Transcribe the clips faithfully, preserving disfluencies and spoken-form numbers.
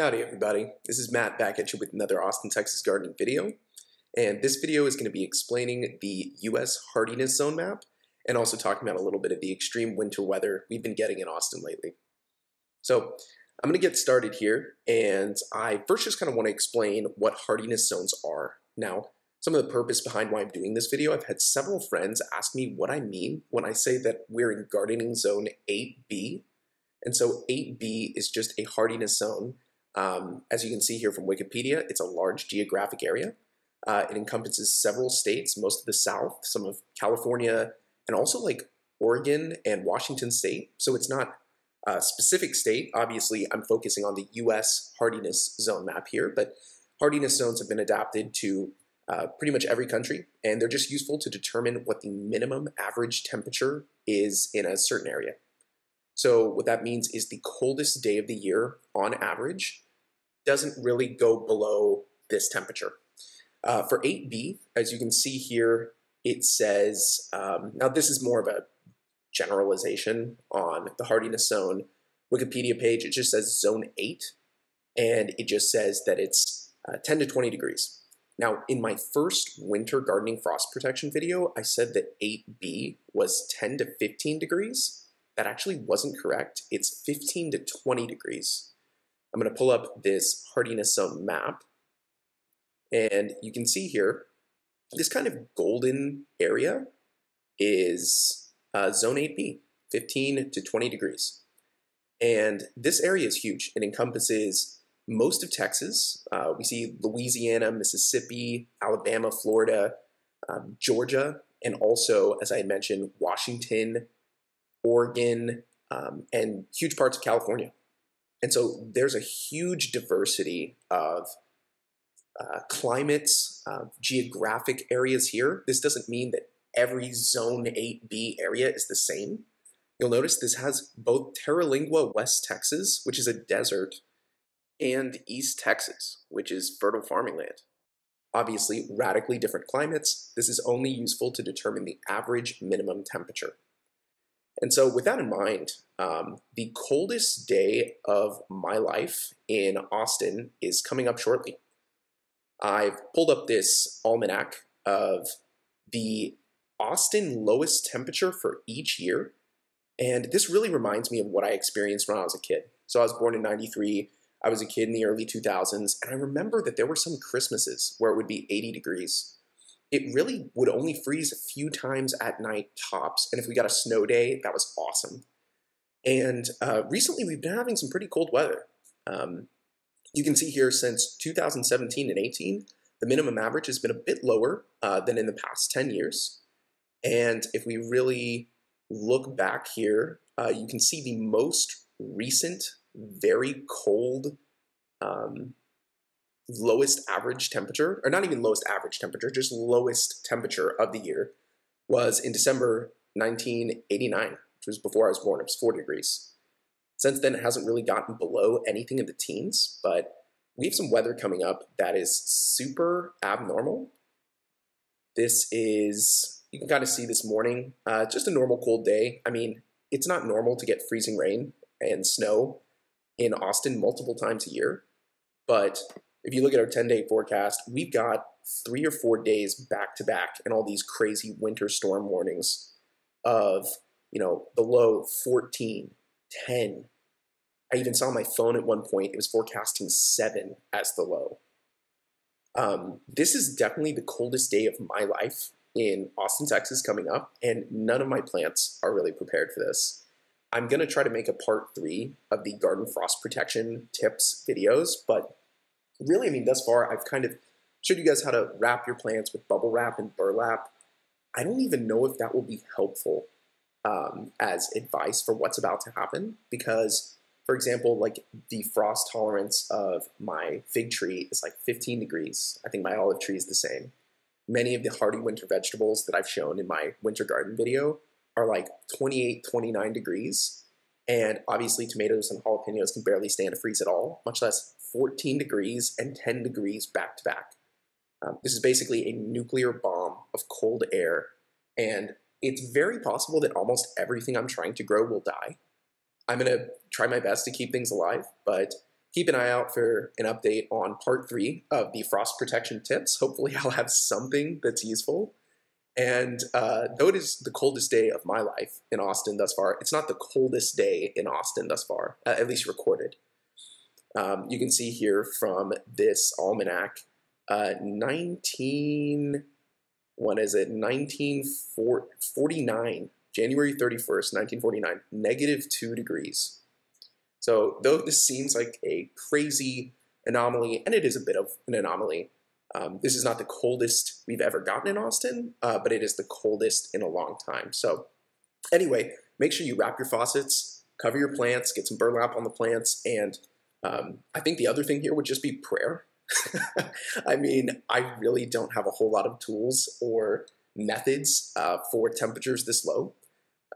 Howdy everybody, this is Matt back at you with another Austin, Texas gardening video, and this video is going to be explaining the U S Hardiness Zone Map and also talking about a little bit of the extreme winter weather we've been getting in Austin lately. So I'm going to get started here, and I first just kind of want to explain what hardiness zones are. Now, some of the purpose behind why I'm doing this video, I've had several friends ask me what I mean when I say that we're in gardening zone eight B, and so eight B is just a hardiness zone. Um, as you can see here from Wikipedia, it's a large geographic area. Uh, it encompasses several states, most of the South, some of California, and also like Oregon and Washington State. So it's not a specific state. Obviously, I'm focusing on the U S hardiness zone map here, but hardiness zones have been adapted to uh, pretty much every country, and they're just useful to determine what the minimum average temperature is in a certain area. So what that means is the coldest day of the year on average doesn't really go below this temperature. Uh, for eight B, as you can see here, it says, um, now this is more of a generalization on the hardiness zone Wikipedia page. It just says zone eight, and it just says that it's uh, ten to twenty degrees. Now, in my first winter gardening frost protection video, I said that eight B was ten to fifteen degrees. That actually wasn't correct. It's fifteen to twenty degrees. I'm going to pull up this hardiness zone map, and you can see here this kind of golden area is uh, zone eight B, fifteen to twenty degrees, and this area is huge. It encompasses most of Texas. Uh, we see Louisiana, Mississippi, Alabama, Florida, um, Georgia, and also, as I had mentioned, Washington, Oregon, um, and huge parts of California. And so there's a huge diversity of uh, climates, uh, geographic areas here. This doesn't mean that every zone eight B area is the same. You'll notice this has both Terlingua, West Texas, which is a desert, and East Texas, which is fertile farming land. Obviously, radically different climates. This is only useful to determine the average minimum temperature. And so with that in mind, um, the coldest day of my life in Austin is coming up shortly. I've pulled up this almanac of the Austin lowest temperature for each year, and this really reminds me of what I experienced when I was a kid. So I was born in ninety-three, I was a kid in the early two thousands, and I remember that there were some Christmases where it would be eighty degrees. It really would only freeze a few times at night tops, and if we got a snow day, that was awesome. And uh, recently, we've been having some pretty cold weather. Um, you can see here since two thousand seventeen and eighteen, the minimum average has been a bit lower uh, than in the past ten years. And if we really look back here, uh, you can see the most recent, very cold um, lowest average temperature, or not even lowest average temperature, just lowest temperature of the year was in December nineteen eighty-nine, which was before I was born. It was four degrees. Since then, it hasn't really gotten below anything in the teens, but we have some weather coming up that is super abnormal. This is, you can kind of see this morning, uh, just a normal cold day. I mean, it's not normal to get freezing rain and snow in Austin multiple times a year, but if you look at our ten-day forecast, we've got three or four days back-to-back and all these crazy winter storm warnings of, you know, the low fourteen, ten. I even saw my phone at one point. It was forecasting seven as the low. Um, this is definitely the coldest day of my life in Austin, Texas coming up, and none of my plants are really prepared for this. I'm going to try to make a part three of the garden frost protection tips videos, but really, I mean, thus far, I've kind of showed you guys how to wrap your plants with bubble wrap and burlap. I don't even know if that will be helpful um, as advice for what's about to happen because, for example, like the frost tolerance of my fig tree is like fifteen degrees. I think my olive tree is the same. Many of the hardy winter vegetables that I've shown in my winter garden video are like twenty-eight, twenty-nine degrees. And obviously, tomatoes and jalapenos can barely stand a freeze at all, much less fourteen degrees and ten degrees back to back. Um, this is basically a nuclear bomb of cold air, and it's very possible that almost everything I'm trying to grow will die. I'm going to try my best to keep things alive, but keep an eye out for an update on part three of the frost protection tips. Hopefully I'll have something that's useful. And uh, though it is the coldest day of my life in Austin thus far, it's not the coldest day in Austin thus far, uh, at least recorded. Um, you can see here from this almanac, uh, nineteen, what is it, nineteen forty-nine, January thirty-first, nineteen forty-nine, negative two degrees. So though this seems like a crazy anomaly, and it is a bit of an anomaly, Um, this is not the coldest we've ever gotten in Austin, uh, but it is the coldest in a long time. So anyway, make sure you wrap your faucets, cover your plants, get some burlap on the plants. And um, I think the other thing here would just be prayer. I mean, I really don't have a whole lot of tools or methods uh, for temperatures this low.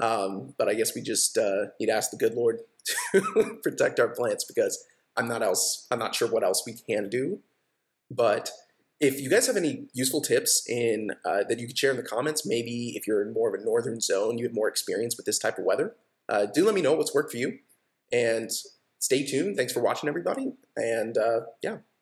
Um, but I guess we just uh, need to ask the good Lord to protect our plants, because I'm not else, I'm not sure what else we can do. But if you guys have any useful tips in uh, that you could share in the comments, maybe if you're in more of a northern zone, you have more experience with this type of weather, uh, do let me know what's worked for you. And stay tuned. Thanks for watching, everybody. And uh, yeah.